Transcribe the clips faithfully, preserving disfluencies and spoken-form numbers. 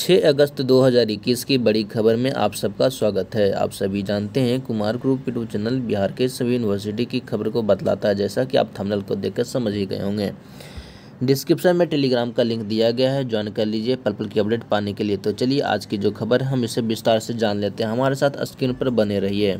छह अगस्त दो हज़ार इक्कीस की बड़ी खबर में आप सबका स्वागत है। आप सभी जानते हैं Kumar group YouTube channel Bihar के सभी यूनिवर्सिटी की खबर को बतलाता है, जैसा कि आप थंबनेल को देखकर समझ ही गए होंगे। डिस्क्रिप्शन में टेलीग्राम का लिंक दिया गया है, ज्वाइन कर लीजिए पल पल की अपडेट पाने के लिए। तो चलिए आज की जो खबर हम इसे विस्तार से जान लेते हैं, हमारे साथ स्क्रीन पर बने रहिए।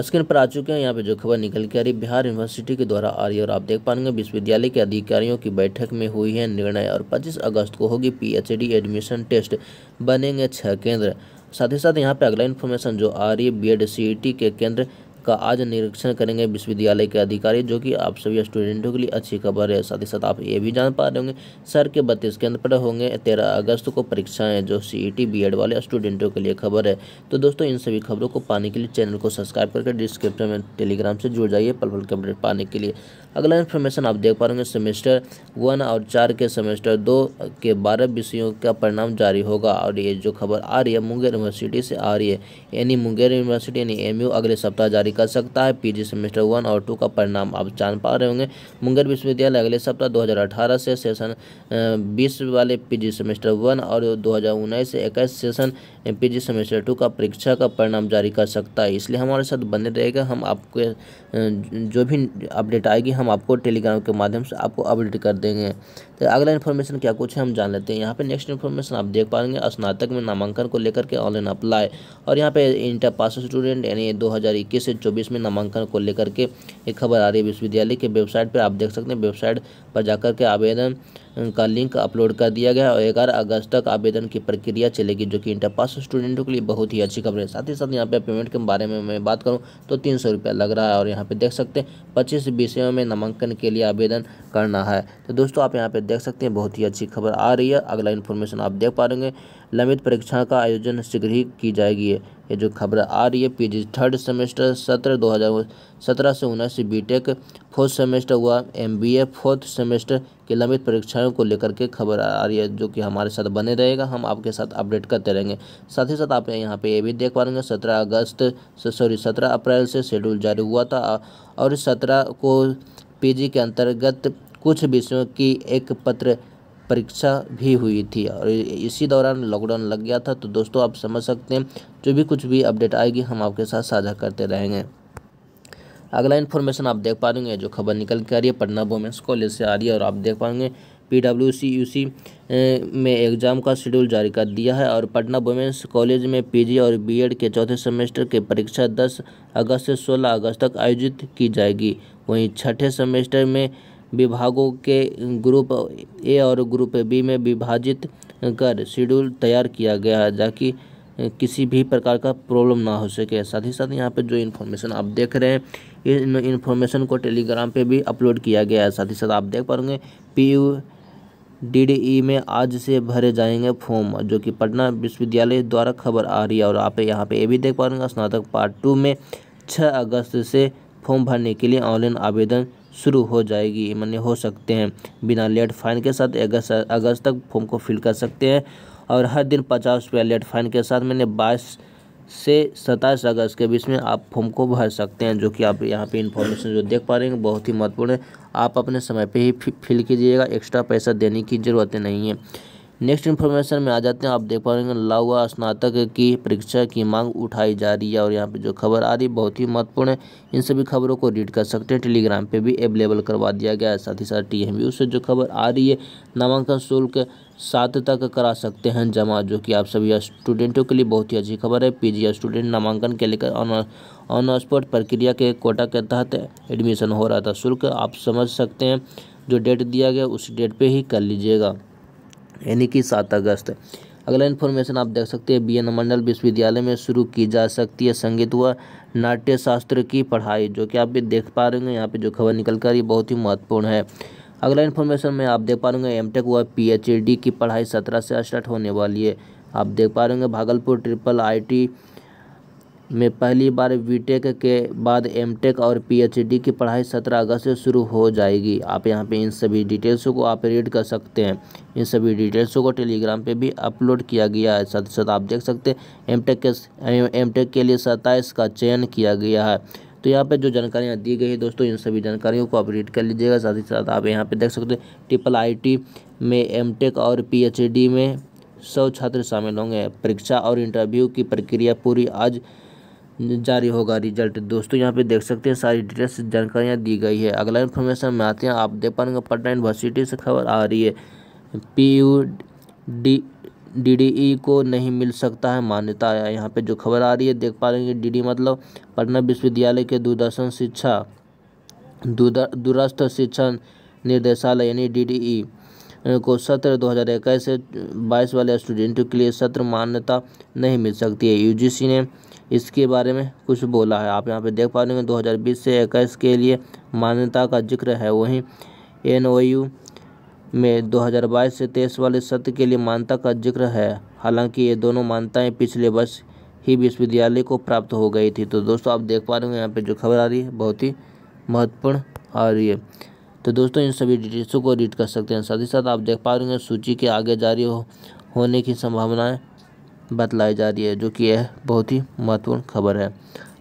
स्क्रीन पर आ चुके हैं, यहाँ पे जो खबर निकल के आ रही बिहार यूनिवर्सिटी के द्वारा आ रही है और आप देख पाएंगे विश्वविद्यालय के अधिकारियों की बैठक में हुई है निर्णय और पच्चीस अगस्त को होगी पीएचडी एडमिशन टेस्ट, बनेंगे छह केंद्र। साथ ही साथ यहाँ पे अगला इन्फॉर्मेशन जो आ रही है, बीएड सीईटी के केंद्र का आज निरीक्षण करेंगे विश्वविद्यालय के अधिकारी, जो कि आप सभी स्टूडेंटों के लिए अच्छी खबर है। साथ ही साथ आप ये भी जान पा रहे होंगे सर के बत्तीस केंद्र पर होंगे तेरह अगस्त को परीक्षाएं, जो सीईटी बीएड वाले स्टूडेंटों के लिए खबर है। तो दोस्तों इन सभी खबरों को पाने के लिए चैनल को सब्सक्राइब करके डिस्क्रिप्शन में टेलीग्राम से जुड़ जाइए पल पल के अपडेट पाने के लिए। अगला इन्फॉर्मेशन आप देख पा रहे होंगे सेमेस्टर वन और चार के सेमेस्टर दो के बारह विषयों का परिणाम जारी होगा और ये जो खबर आ रही है मुंगेर यूनिवर्सिटी से आ रही है, यानी मुंगेर यूनिवर्सिटी यानी एमयू अगले सप्ताह जारी कर सकता है पीजी सेमेस्टर वन और टू का परिणाम। आप जान पा रहे होंगे मुंगेर विश्वविद्यालय अगले सप्ताह दो हज़ार अठारह से सेशन बीस वाले पीजी सेमेस्टर वन और दो हज़ार उन्नीस से इक्कीस सेशन पीजी सेमेस्टर टू का परीक्षा का परिणाम जारी कर सकता है। इसलिए हमारे साथ बने रहेगा, हम आपके जो भी अपडेट आएगी हम आपको टेलीग्राम के माध्यम से आपको अपडेट कर देंगे। तो अगला इन्फॉर्मेशन क्या कुछ है हम जान लेते हैं। यहाँ पर नेक्स्ट इन्फॉर्मेशन आप देख पाएंगे स्नातक में नामांकन को लेकर के ऑनलाइन अप्लाई और यहाँ पे इंटर पास स्टूडेंट यानी दो हज़ार इक्कीस चौबीस में नामांकन को लेकर के एक खबर आ रही है। विश्वविद्यालय के वेबसाइट पर आप देख सकते हैं, वेबसाइट पर जाकर के आवेदन का लिंक अपलोड कर दिया गया और ग्यारह अगस्त तक आवेदन की प्रक्रिया चलेगी, जो कि इंटर पास स्टूडेंटों के लिए बहुत ही अच्छी खबर है। साथ ही साथ यहाँ पे पेमेंट के बारे में मैं बात करूँ तो तीन सौ रुपया लग रहा है और यहाँ पे देख सकते हैं पच्चीस विषयों में नामांकन के लिए आवेदन करना है। तो दोस्तों आप यहाँ पे देख सकते हैं बहुत ही अच्छी खबर आ रही है। अगला इन्फॉर्मेशन आप देख पा रहे होंगे लंबित परीक्षा का आयोजन शीघ्र ही की जाएगी, ये जो खबर आ रही है। पी जी थर्ड सेमेस्टर सत्र दो हज़ार सत्रह से उन्नीस बी टेक फोर्थ सेमेस्टर हुआ M B A fourth semester की लंबित परीक्षाओं को लेकर के खबर आ रही है, जो कि हमारे साथ बने रहेगा, हम आपके साथ अपडेट करते रहेंगे। साथ ही साथ आप यहाँ पे ये भी देख पा रहे हैं सत्रह अगस्त से सॉरी सत्रह अप्रैल से शेड्यूल जारी हुआ था और सत्रह को पीजी के अंतर्गत कुछ विषयों की एक पत्र परीक्षा भी हुई थी और इसी दौरान लॉकडाउन लग गया था। तो दोस्तों आप समझ सकते हैं जो भी कुछ भी अपडेट आएगी हम आपके साथ साझा करते रहेंगे। अगला इन्फॉर्मेशन आप देख पा रहे हैं जो खबर निकल के आ रही है पटना वोमेंस कॉलेज से आ रही है और आप देख पाएंगे P W C U C में एग्ज़ाम का शेड्यूल जारी कर दिया है और पटना वुमेंस कॉलेज में पीजी और बीएड के चौथे सेमेस्टर की परीक्षा दस अगस्त से सोलह अगस्त तक आयोजित की जाएगी। वहीं छठे सेमेस्टर में विभागों के ग्रुप ए और ग्रुप बी में विभाजित कर शेड्यूल तैयार किया गया है, ताकि किसी भी प्रकार का प्रॉब्लम ना हो सके। साथ ही साथ यहाँ पे जो इन्फॉर्मेशन आप देख रहे हैं इन इन्फॉर्मेशन को टेलीग्राम पे भी अपलोड किया गया है। साथ ही साथ आप देख पाएंगे P U D D E में आज से भरे जाएंगे फॉर्म, जो कि पटना विश्वविद्यालय द्वारा खबर आ रही है और आप यहाँ पे ये भी देख पाएंगे स्नातक पार्ट टू में छः अगस्त से फॉर्म भरने के लिए ऑनलाइन आवेदन शुरू हो जाएगी, मान्य हो सकते हैं बिना लेट फाइन के साथ अगस्त अगस्त तक फॉर्म को फिल कर सकते हैं और हर दिन पचास रुपया लेट फाइन के साथ मैंने बाईस से सत्ताईस अगस्त के बीच में आप फॉर्म को भर सकते हैं, जो कि आप यहां पे इन्फॉर्मेशन जो देख पा रहे हैं बहुत ही महत्वपूर्ण है। आप अपने समय पे ही फिल कीजिएगा, एक्स्ट्रा पैसा देने की ज़रूरत नहीं है। नेक्स्ट इन्फॉर्मेशन में आ जाते हैं, आप देख पा रहे हैं लावा स्नातक की परीक्षा की मांग उठाई जा रही है और यहाँ पे जो खबर आ रही है बहुत ही महत्वपूर्ण है। इन सभी खबरों को रीड कर सकते हैं, टेलीग्राम पे भी अवेलेबल करवा दिया गया है। साथ ही साथ टी एम यू से जो खबर आ रही है नामांकन शुल्क सात तक करा सकते हैं जमा, जो कि आप सभी स्टूडेंटों के लिए बहुत ही अच्छी खबर है। पीजी स्टूडेंट नामांकन के लेकर ऑन स्पॉट प्रक्रिया के कोटा के तहत एडमिशन हो रहा था, शुल्क आप समझ सकते हैं जो डेट दिया गया उस डेट पर ही कर लीजिएगा, यानी कि सात अगस्त। अगला इन्फॉर्मेशन आप देख सकते हैं बी एन मंडल विश्वविद्यालय में शुरू की जा सकती है संगीत व नाट्य शास्त्र की पढ़ाई, जो कि आप भी देख पा रहे हैं यहाँ पे जो खबर निकल कर ये बहुत ही महत्वपूर्ण है। अगला इन्फॉर्मेशन में आप देख पा रहे हैं एम टेक व पी एच डी की पढ़ाई सत्रह से स्टार्ट होने वाली है। आप देख पा रहे हैं भागलपुर ट्रिपल आई टी में पहली बार बीटेक के बाद एमटेक और पीएचडी की पढ़ाई सत्रह अगस्त से शुरू हो जाएगी। आप यहां पे इन सभी डिटेल्सों को आप रीड कर सकते हैं, इन सभी डिटेल्सों को टेलीग्राम पे भी अपलोड किया गया है। साथ ही साथ आप देख सकते हैं एमटेक के एमटेक के लिए सत्ताईस का चयन किया गया है। तो यहाँ पे जो जानकारियाँ दी गई है दोस्तों इन सभी जानकारियों को आप रीड कर लीजिएगा। साथ ही साथ आप यहाँ पर देख सकते हैं ट्रिपल आई टी में एमटेक और पीएचडी में सौ छात्र शामिल होंगे। परीक्षा और इंटरव्यू की प्रक्रिया पूरी आज जारी होगा रिजल्ट। दोस्तों यहाँ पे देख सकते हैं सारी डिटेल्स जानकारियाँ दी गई है। अगला इन्फॉर्मेशन में आते हैं, आप देख पाएंगे पटना यूनिवर्सिटी से खबर आ रही है P U D D D E को नहीं मिल सकता है मान्यता। यहाँ पे जो खबर आ रही है देख पा रहे हैं कि डी डी मतलब पटना विश्वविद्यालय के दूरदर्शन शिक्षा दूरस्थ शिक्षा निर्देशालय यानी डी डी ई को सत्र दो हज़ार इक्कीस से बाईस वाले स्टूडेंटों के लिए सत्र मान्यता नहीं मिल सकती है। यूजीसी ने इसके बारे में कुछ बोला है। आप यहाँ पे देख पा रहे हैं दो हज़ार बीस से इक्कीस के लिए मान्यता का जिक्र है। वहीं एनओयू में दो हज़ार बाईस से तेईस वाले सत्र के लिए मान्यता का जिक्र है। हालांकि ये दोनों मान्यताएं पिछले वर्ष ही विश्वविद्यालय को प्राप्त हो गई थी। तो दोस्तों आप देख पा रहे हैं यहाँ पे जो खबर आ रही है बहुत ही महत्वपूर्ण आ रही है। तो दोस्तों इन सभी डिटेल्सों को रीड कर सकते हैं। साथ ही साथ आप देख पा रहे हैं सूची के आगे जारी हो, होने की संभावनाएं बतलाई जा रही है, जो कि यह बहुत ही महत्वपूर्ण खबर है।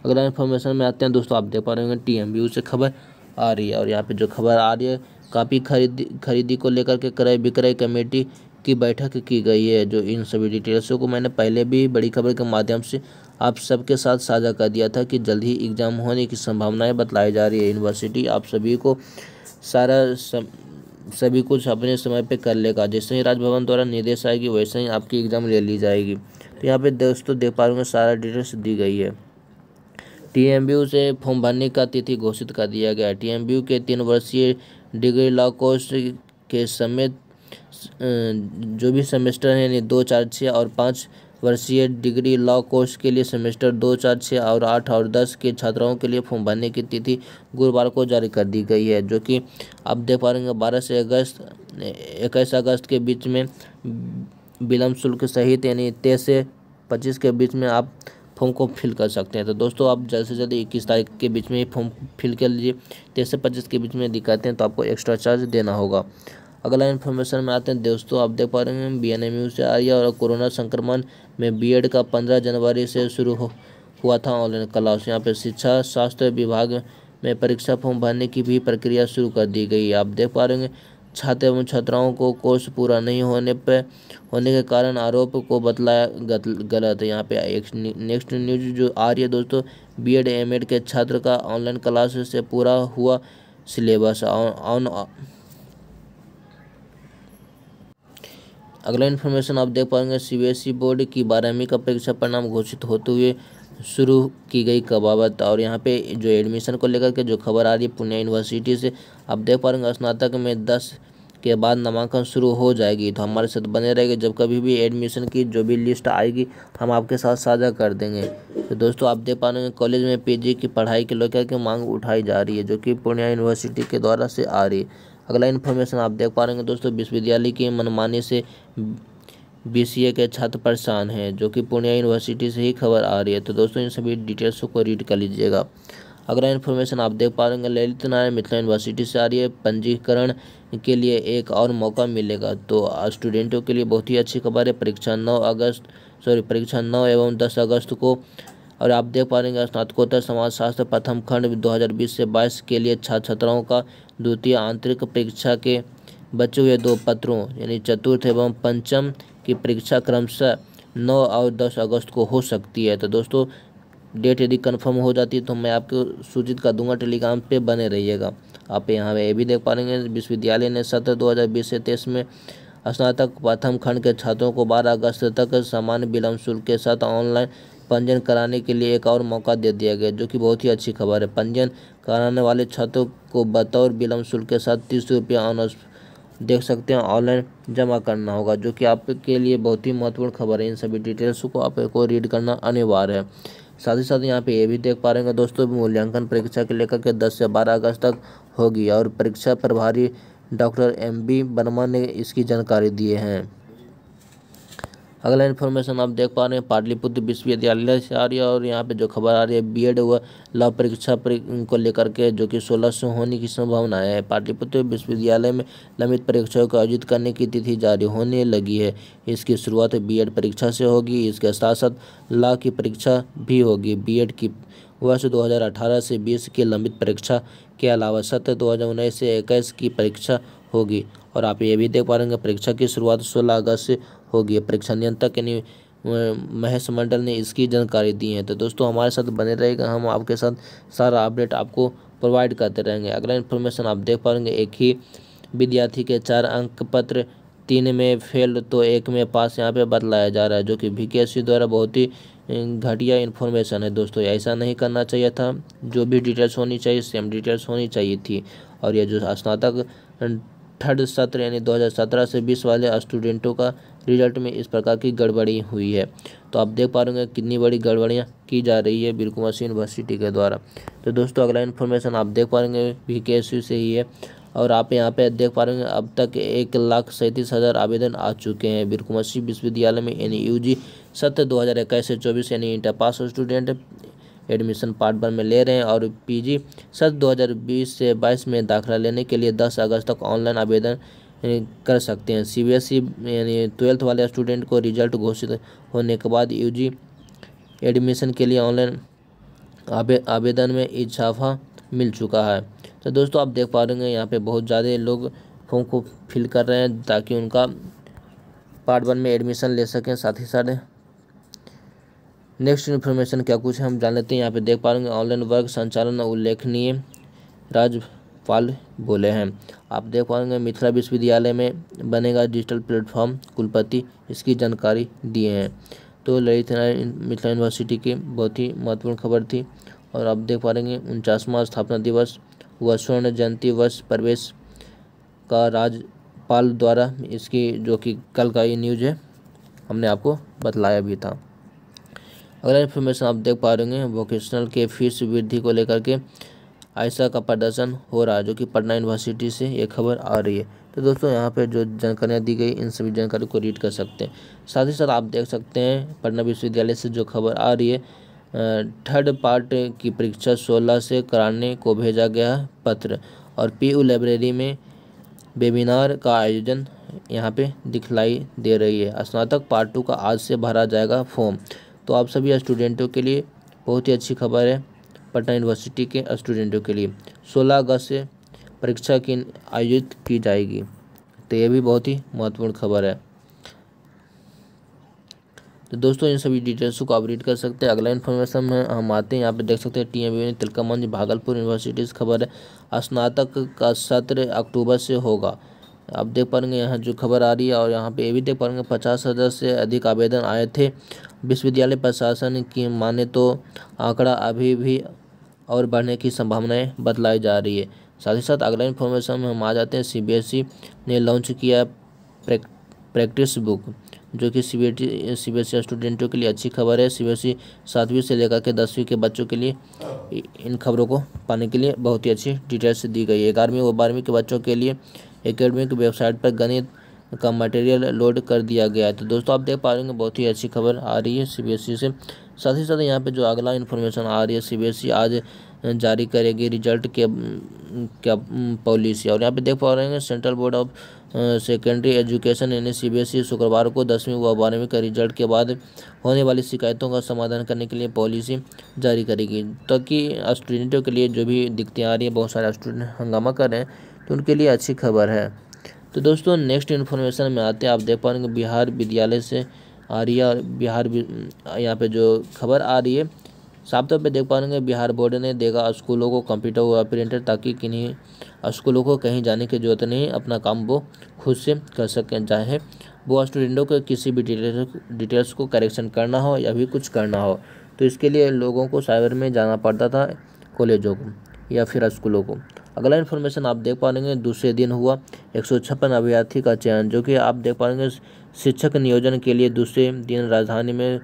अगला इन्फॉर्मेशन में आते हैं दोस्तों, आप देख पा रहे होंगे टीएमबीयू से खबर आ रही है और यहाँ पे जो खबर आ रही है काफ़ी खरीदी खरीदी को लेकर के क्रय विक्रय कमेटी की बैठक की गई है। जो इन सभी डिटेल्सों को मैंने पहले भी बड़ी खबर के माध्यम से आप सबके साथ साझा कर दिया था कि जल्द ही एग्ज़ाम होने की संभावनाएँ बतलाई जा रही है। यूनिवर्सिटी आप सभी को सारा सब, सभी कुछ अपने समय पे कर लेगा। जैसे ही राजभवन द्वारा निर्देश आएगी वैसे ही आपकी एग्ज़ाम ले ली जाएगी। तो यहाँ पे दोस्तों देख पा रहे हैं सारा डिटेल्स दी गई है। टीएमबीयू से फॉर्म भरने का तिथि घोषित कर दिया गया है। टीएमबीयू के तीन वर्षीय डिग्री लॉ कोर्स के समेत जो भी सेमेस्टर हैं यानी दो चार छः और पाँच वर्षीय डिग्री लॉ कोर्स के लिए सेमेस्टर दो चार छः और आठ और दस के छात्राओं के लिए फॉर्म भरने की तिथि गुरुवार को जारी कर दी गई है, जो कि आप देख पा रहे हैं बारह से अगस्त इक्कीस अगस्त के बीच में विलम्ब शुल्क सहित यानी तेईस से पच्चीस के बीच में आप फॉर्म को फिल कर सकते हैं। तो दोस्तों आप जल्द से जल्द इक्कीस तारीख के बीच में ही फॉर्म फिल कर लीजिए। तेईस से पच्चीस के बीच में दिखाते हैं तो आपको एक्स्ट्रा चार्ज देना होगा। अगला इन्फॉर्मेशन में आते हैं दोस्तों, आप देख पा रहे हैं बी एन एम यू से आ रही है और कोरोना संक्रमण में बीएड का पंद्रह जनवरी से शुरू हो हुआ था ऑनलाइन क्लास। यहाँ पे शिक्षा शास्त्र विभाग में परीक्षा फॉर्म भरने की भी प्रक्रिया शुरू कर दी गई है। आप देख पा रहे हैं छात्र एवं छात्राओं को कोर्स पूरा नहीं होने पर होने के कारण आरोप को बतलाया गलत है। यहाँ पे एक नेक्स्ट न्यूज जो आ रही है दोस्तों, बी एड एम एड के छात्र का ऑनलाइन क्लास से पूरा हुआ सिलेबस ऑन। अगला इन्फॉर्मेशन आप देख पाएंगे सीबीएसई बोर्ड की बारहवीं का परीक्षा परिणाम घोषित होते हुए शुरू की गई कवायद। और यहाँ पे जो एडमिशन को लेकर के जो खबर आ रही है पूर्णिया यूनिवर्सिटी से, आप देख पाएंगे स्नातक में दस के बाद नामांकन शुरू हो जाएगी। तो हमारे साथ बने रहेंगे, जब कभी भी एडमिशन की जो भी लिस्ट आएगी हम आपके साथ साझा कर देंगे। तो दोस्तों आप देख पाएंगे कॉलेज में पीजी की पढ़ाई को लेकर के मांग उठाई जा रही है, जो कि पूर्णिया यूनिवर्सिटी के द्वारा से आ रही है। अगला इन्फॉर्मेशन आप देख पा रहे हैं दोस्तों, विश्वविद्यालय की मनमानी से बीसीए के छात्र परेशान हैं, जो कि पूर्णिया यूनिवर्सिटी से ही खबर आ रही है। तो दोस्तों इन सभी डिटेल्स को रीड कर लीजिएगा। अगला इन्फॉर्मेशन आप देख पा रहे हैं ललित नारायण मिथिला यूनिवर्सिटी से आ रही है, पंजीकरण के लिए एक और मौका मिलेगा। तो स्टूडेंटों के लिए बहुत ही अच्छी खबर है। परीक्षा नौ अगस्त सॉरी परीक्षा नौ एवं दस अगस्त को और आप देख पा रहे हैं स्नातकोत्तर समाजशास्त्र प्रथम खंड दो हज़ार बीस से बाईस के लिए छात्र छात्राओं का द्वितीय आंतरिक परीक्षा के बचे हुए दो पत्रों यानी चतुर्थ एवं पंचम की परीक्षा क्रमशः नौ और दस अगस्त को हो सकती है। तो दोस्तों डेट यदि कंफर्म हो जाती है तो मैं आपको सूचित कर दूंगा, टेलीग्राम पे बने रहिएगा। आप यहाँ ये भी देख पा रहे हैं विश्वविद्यालय ने सत्र दो हज़ार बीस से तेईस में स्नातक प्रथम खंड के छात्रों को बारह अगस्त तक सामान्य विलम्ब शुल्क के साथ ऑनलाइन पंजीयन कराने के लिए एक और मौका दे दिया गया, जो कि बहुत ही अच्छी खबर है। पंजीयन कराने वाले छात्रों को बतौर विलम्ब शुल्क के साथ तीस रुपया ऑनर्स देख सकते हैं ऑनलाइन जमा करना होगा, जो कि आपके लिए बहुत ही महत्वपूर्ण खबर है। इन सभी डिटेल्स को आपको रीड करना अनिवार्य है। साथ ही साथ यहाँ पे ये भी देख पा रहे हैं दोस्तों, मूल्यांकन परीक्षा के लेकर के दस से बारह अगस्त तक होगी और परीक्षा प्रभारी डॉक्टर एम बी वर्मा ने इसकी जानकारी दिए हैं। अगला इन्फॉर्मेशन आप देख पा रहे हैं पाटलिपुत्र विश्वविद्यालय से आ रही है और यहाँ पे जो खबर आ रही है बीएड व लॉ परीक्षा को लेकर के, जो कि सोलह सौ होने की संभावना है। पाटलिपुत्र विश्वविद्यालय में लंबित परीक्षाओं को आयोजित करने की तिथि जारी होने लगी है। इसकी शुरुआत बीएड परीक्षा से होगी, इसके साथ साथ लॉ की परीक्षा भी होगी। बीएड की वर्ष दो हज़ार अठारह से बीस की लंबित परीक्षा के अलावा सत्र दो हज़ार उन्नीस से इक्कीस की परीक्षा होगी और आप ये भी देख पा रहे हैं परीक्षा की शुरुआत सोलह अगस्त से होगी। परीक्षा नियंत्रक के महेश मंडल ने इसकी जानकारी दी है। तो दोस्तों हमारे साथ बने रहेगा, हम आपके साथ सारा अपडेट आपको प्रोवाइड करते रहेंगे। अगला इन्फॉर्मेशन आप देख पाएंगे, एक ही विद्यार्थी के चार अंक पत्र, तीन में फेल तो एक में पास यहाँ पे बदलाया जा रहा है, जो कि बीकेएससी द्वारा बहुत ही घटिया इन्फॉर्मेशन है। दोस्तों ऐसा नहीं करना चाहिए था, जो भी डिटेल्स होनी चाहिए सेम डिटेल्स होनी चाहिए थी। और यह जो स्नातक थर्ड सत्र यानी दो हज़ार सत्रह से बीस वाले स्टूडेंटों का रिजल्ट में इस प्रकार की गड़बड़ी हुई है। तो आप देख पा रहे होंगे कितनी बड़ी गड़बड़ियाँ की जा रही है बिरकुमसी यूनिवर्सिटी के द्वारा। तो दोस्तों अगला इन्फॉर्मेशन आप देख पा रहे होंगे बीकेएससी से ही है। और आप यहाँ पे देख पा रहे हैं अब तक एक लाख सैंतीस हज़ार आवेदन आ चुके हैं। बिरकुमसी विश्वविद्यालय में यानी यू जी सत्र दो हज़ार इक्कीस से चौबीस यानी inter pass student admission part one में ले रहे हैं। और पीजी सत्र दो हज़ार बीस से बाईस में दाखिला लेने के लिए दस अगस्त तक ऑनलाइन आवेदन कर सकते हैं। सीबीएसई यानी ट्वेल्थ वाले स्टूडेंट को रिजल्ट घोषित होने के बाद यूजी एडमिशन के लिए ऑनलाइन आवेदन में इजाफा मिल चुका है। तो दोस्तों आप देख पा रहे हैं यहाँ पे बहुत ज़्यादा लोग फॉर्म को फिल कर रहे हैं ताकि उनका पार्ट वन में एडमिशन ले सकें। साथ ही साथ नेक्स्ट इन्फॉर्मेशन क्या कुछ है हम जान लेते हैं। यहाँ पे देख पा रहे हैं ऑनलाइन वर्ग संचालन उल्लेखनीय राज्यपाल बोले हैं। आप देख पाएंगे मिथिला विश्वविद्यालय में बनेगा डिजिटल प्लेटफॉर्म, कुलपति इसकी जानकारी दिए हैं। तो ललित नारायण मिथिला यूनिवर्सिटी की बहुत ही महत्वपूर्ण खबर थी। और आप देख पा रहे हैं उनचासवां स्थापना दिवस व स्वर्ण जयंती वर्ष प्रवेश का राज्यपाल द्वारा, इसकी जो कि कल का ये न्यूज़ है, हमने आपको बतलाया भी था। अगला इन्फॉर्मेशन आप देख पा रहे हैं वोकेशनल के फीस वृद्धि को लेकर के आयशा का प्रदर्शन हो रहा है, जो कि पटना यूनिवर्सिटी से ये खबर आ रही है। तो दोस्तों यहाँ पे जो जानकारियाँ दी गई इन सभी जानकारी को रीड कर सकते हैं। साथ ही साथ आप देख सकते हैं पटना विश्वविद्यालय से जो खबर आ रही है, थर्ड पार्ट की परीक्षा सोलह से कराने को भेजा गया पत्र। और पी यू लाइब्रेरी में वेबिनार का आयोजन यहाँ पर दिखलाई दे रही है। स्नातक पार्ट टू का आज से भरा जाएगा फॉर्म। तो आप सभी स्टूडेंटों के लिए बहुत ही अच्छी खबर है, पटना यूनिवर्सिटी के स्टूडेंटों के लिए सोलह अगस्त से परीक्षा की आयोजित की जाएगी। तो यह भी बहुत ही महत्वपूर्ण खबर है। तो दोस्तों इन सभी डिटेल्स को आप रीड कर सकते हैं। अगला इन्फॉर्मेशन में हम आते हैं, यहाँ पे देख सकते हैं T M U Tilka Manjhi Bhagalpur university से खबर है। स्नातक का सत्र अक्टूबर से होगा। आप देख पाएंगे यहाँ जो खबर आ रही है। और यहाँ पे ये भी देख पाएंगे पचास हज़ार से अधिक आवेदन आए थे। विश्वविद्यालय प्रशासन की माने तो आंकड़ा अभी भी और बढ़ने की संभावनाएं बतलाई जा रही है। साथ ही साथ अगला इन्फॉर्मेशन में हम आ जाते हैं, सीबीएसई ने लॉन्च किया प्रेक, प्रैक्टिस बुक, जो कि सीबीएसई सीबीएसई स्टूडेंटों के लिए अच्छी खबर है। सीबीएसई सातवीं से लेकर के दसवीं के बच्चों के लिए इन खबरों को पाने के लिए बहुत ही अच्छी डिटेल्स दी गई है। ग्यारहवीं व बारहवीं के बच्चों के लिए एकेडमिक वेबसाइट पर गणित का मटेरियल लोड कर दिया गया है। तो दोस्तों आप देख पा रहे हैं बहुत ही अच्छी खबर आ रही है सीबीएसई से। साथ ही साथ यहाँ पे जो अगला इन्फॉर्मेशन आ रही है, सीबीएसई आज जारी करेगी रिजल्ट के क्या पॉलिसी। और यहाँ पे देख पा रहे हैं central board of secondary education यानी सीबीएसई शुक्रवार को दसवीं व बारहवीं के रिजल्ट के बाद होने वाली शिकायतों का समाधान करने के लिए पॉलिसी जारी करेगी, ताकि स्टूडेंटों के लिए जो भी दिक्कतें आ रही है, बहुत सारे स्टूडेंट हंगामा कर रहे हैं, तो उनके लिए अच्छी खबर है। तो दोस्तों नेक्स्ट इन्फॉर्मेशन में आते हैं, आप देख पाएंगे बिहार विद्यालय से आ रही है। और बिहार यहाँ पे जो खबर आ रही है, साफ तौर पे देख पाएंगे बिहार बोर्ड ने देगा स्कूलों को कंप्यूटर व प्रिंटर, ताकि किन्हीं स्कूलों को कहीं जाने की जरूरत नहीं, अपना काम वो खुद से कर सकें, चाहे वो स्टूडेंटों के किसी भी डिटेल्स को करेक्शन करना हो या भी कुछ करना हो। तो इसके लिए लोगों को साइबर में जाना पड़ता था, कॉलेजों को या फिर स्कूलों को। अगला इन्फॉर्मेशन आप देख पाएंगे, दूसरे दिन हुआ एक सौ छप्पन अभ्यर्थी का चयन, जो कि आप देख पाएंगे शिक्षक नियोजन के लिए दूसरे दिन राजधानी में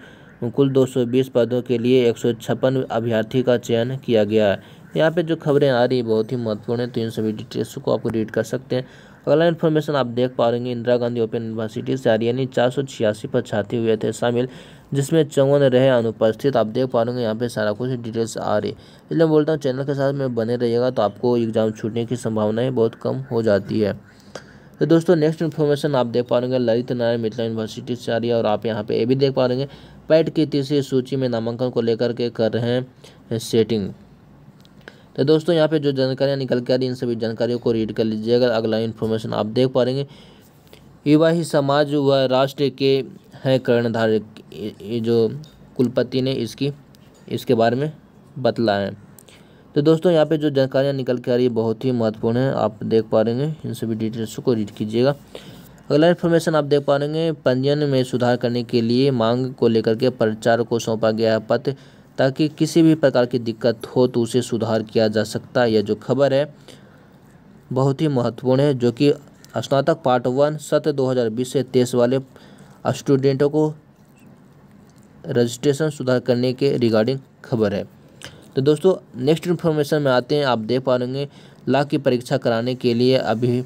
कुल दो सौ बीस पदों के लिए एक सौ छप्पन अभ्यर्थी का चयन किया गया है। यहाँ पे जो खबरें आ रही बहुत ही महत्वपूर्ण है, तो इन सभी डिटेल्स को आप रीड कर सकते हैं। अगला इन्फॉर्मेशन आप देख पाएंगे इंदिरा गांधी ओपन यूनिवर्सिटी से आ रही, यानी चार सौ छियासी पदछात्री हुए थे शामिल, जिसमें चौवन रहे अनुपस्थित। आप देख पाएंगे यहाँ पे सारा कुछ डिटेल्स आ रही है। इसलिए मैं बोलता हूँ चैनल के साथ में बने रहिएगा, तो आपको एग्जाम छूटने की संभावनाएँ बहुत कम हो जाती है। तो दोस्तों नेक्स्ट इन्फॉर्मेशन आप देख पाएंगे ललित नारायण मिथिला यूनिवर्सिटी से आ रही है। और आप यहाँ पे ये भी देख पाएंगे पैट की तीसरी सूची में नामांकन को लेकर के कर रहे हैं सेटिंग। तो दोस्तों यहाँ पे जो जानकारियाँ निकल के आ रही इन सभी जानकारियों को रीड कर लीजिएगा। अगला इन्फॉर्मेशन आप देख पाएंगे युवा ही समाज व राष्ट्र के हैं कर्णधार, ये जो कुलपति ने इसकी इसके बारे में बतला है। तो दोस्तों यहाँ पे जो जानकारियाँ निकल के आ रही है बहुत ही महत्वपूर्ण है, आप देख पा रहे हैं, इन सभी डिटेल्स को रीड कीजिएगा। अगला इन्फॉर्मेशन आप देख पा रहे हैं, पंजीयन में सुधार करने के लिए मांग को लेकर के प्रचार को सौंपा गया है पत्र, ताकि किसी भी प्रकार की दिक्कत हो तो उसे सुधार किया जा सकता है। यह जो खबर है बहुत ही महत्वपूर्ण है, जो कि स्नातक पार्ट वन सत्र दो हज़ार बीस से तेईस वाले स्टूडेंटों को रजिस्ट्रेशन सुधार करने के रिगार्डिंग खबर है। तो दोस्तों नेक्स्ट इन्फॉर्मेशन में आते हैं, आप देख पा रहे ला की परीक्षा कराने के लिए अभी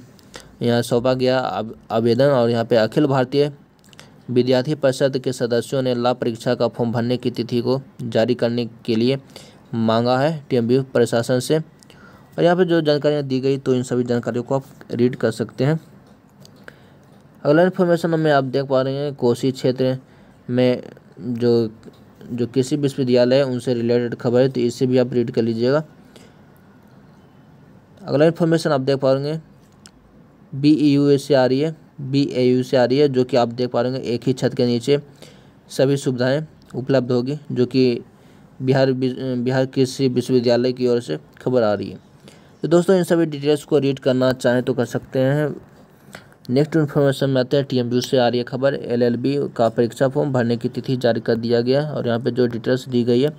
यहाँ सौंपा गया आवेदन, और यहाँ पे अखिल भारतीय विद्यार्थी परिषद के सदस्यों ने ला परीक्षा का फॉर्म भरने की तिथि को जारी करने के लिए मांगा है टीएमबी प्रशासन से। और यहाँ पे जो जानकारियाँ दी गई तो इन सभी जानकारियों को आप रीड कर सकते हैं। अगला इन्फॉर्मेशन में आप देख पा रहे हैं, कोसी क्षेत्र में जो जो किसी विश्वविद्यालय है उनसे रिलेटेड खबर है, तो इससे भी आप रीड कर लीजिएगा। अगला इन्फॉर्मेशन आप देख पा रहे हैं बी ई यू से आ रही है, बी ए यू से आ रही है, जो कि आप देख पा रहे हैं एक ही छत के नीचे सभी सुविधाएं उपलब्ध होगी, जो कि बिहार बिहार कृषि विश्वविद्यालय की ओर से खबर आ रही है। तो दोस्तों इन सभी डिटेल्स को रीड करना चाहें तो कर सकते हैं। नेक्स्ट इन्फॉर्मेशन में आते हैं, टीएमयू से आ रही है खबर, एलएलबी का परीक्षा फॉर्म भरने की तिथि जारी कर दिया गया और यहाँ पे जो डिटेल्स दी गई है,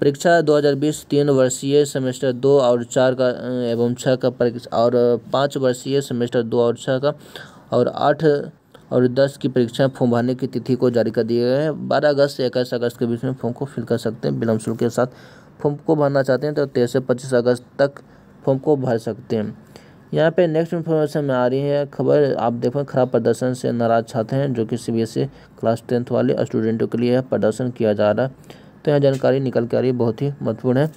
परीक्षा दो हज़ार बीस तीन वर्षीय सेमेस्टर दो और चार का एवं छः का परीक्षा और पाँच वर्षीय सेमेस्टर दो और छः का और आठ और दस की परीक्षाएं फॉर्म भरने की तिथि को जारी कर दिया गया है। बारह अगस्त से इक्कीस अगस्त के बीच में फॉर्म को फिल कर सकते हैं। विलंब शुल्क के साथ फॉर्म को भरना चाहते हैं तो तेईस से पच्चीस अगस्त तक फॉर्म को भर सकते हैं। यहाँ पे नेक्स्ट इन्फॉर्मेशन में आ रही है खबर, आप देखें, खराब प्रदर्शन से नाराज छात्र हैं, जो कि सीबीएसई क्लास टेंथ वाले स्टूडेंटों के लिए प्रदर्शन किया जा रहा है। तो यहाँ जानकारी निकल के आ रही है बहुत ही महत्वपूर्ण है।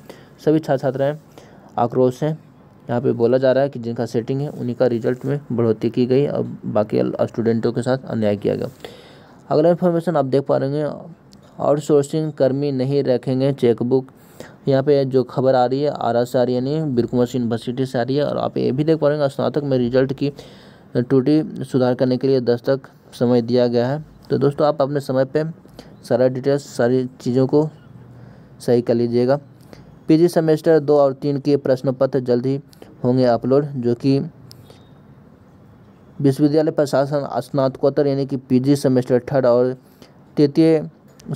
सभी छात्र छात्राएँ आक्रोश हैं, यहाँ पे बोला जा रहा है कि जिनका सेटिंग है उन्हीं का रिजल्ट में बढ़ोतरी की गई और बाकी स्टूडेंटों के साथ अन्याय किया गया। अगला इन्फॉर्मेशन आप देख पा रहे हैं, आउटसोर्सिंग कर्मी नहीं रखेंगे चेकबुक, यहाँ पे जो खबर आ रही है आरा से आ रही है, यानी बिरकुमसी यूनिवर्सिटी से आ रही है। और आप ये भी देख पा रहे हैं स्नातक में रिजल्ट की त्रुटि सुधार करने के लिए दस तक समय दिया गया है। तो दोस्तों आप अपने समय पे सारा डिटेल्स सारी चीज़ों को सही कर लीजिएगा। पीजी सेमेस्टर दो और तीन के प्रश्न पत्र जल्द ही होंगे अपलोड, जो कि विश्वविद्यालय प्रशासन स्नातकोत्तर यानी कि पीजी सेमेस्टर थर्ड और तृतीय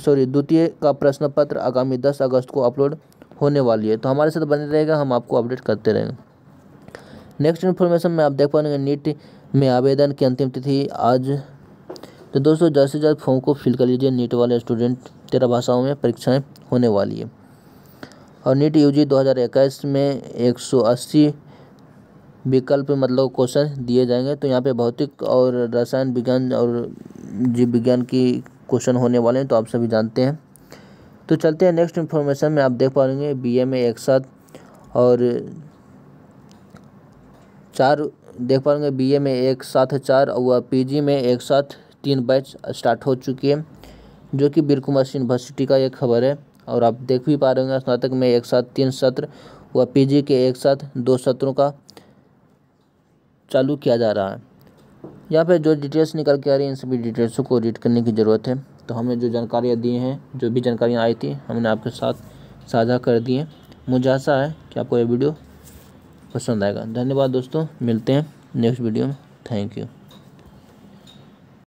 सॉरी द्वितीय का प्रश्न पत्र आगामी दस अगस्त को अपलोड होने वाली है। तो हमारे साथ बने रहेगा, हम आपको अपडेट करते रहेंगे। नेक्स्ट इन्फॉर्मेशन में आप देख पाएंगे नीट में आवेदन की अंतिम तिथि आज। तो दोस्तों जल्द से जल्द फॉर्म को फिल कर लीजिए, नीट वाले स्टूडेंट तेरह भाषाओं में परीक्षाएं होने वाली है। और नीट यूजी दो हज़ार इक्कीस में एक सौ अस्सी विकल्प मतलब क्वेश्चन दिए जाएंगे। तो यहाँ पे भौतिक और रसायन विज्ञान और जीव विज्ञान की क्वेश्चन होने वाले हैं, तो आप सभी जानते हैं। तो चलते हैं नेक्स्ट इन्फॉर्मेशन में, आप देख पा रहे हैं बीए में एक साथ और चार देख पा रहे हैं बीए में एक साथ चार और पीजी में एक साथ तीन बैच स्टार्ट हो चुकी है, जो कि बिरकुमसी यूनिवर्सिटी का एक खबर है। और आप देख भी पा रहे होंगे स्नातक में एक साथ तीन सत्र व पीजी के एक साथ दो सत्रों का चालू किया जा रहा है। यहाँ पे जो डिटेल्स निकल के आ रही है इन सभी डिटेल्सों को रीड करने की ज़रूरत है। तो हमें जो जानकारियाँ दी हैं, जो भी जानकारियाँ आई थी, हमने आपके साथ साझा कर दी हैं। मुझे आशा है कि आपको ये वीडियो पसंद आएगा। धन्यवाद दोस्तों, मिलते हैं नेक्स्ट वीडियो में। Thank you.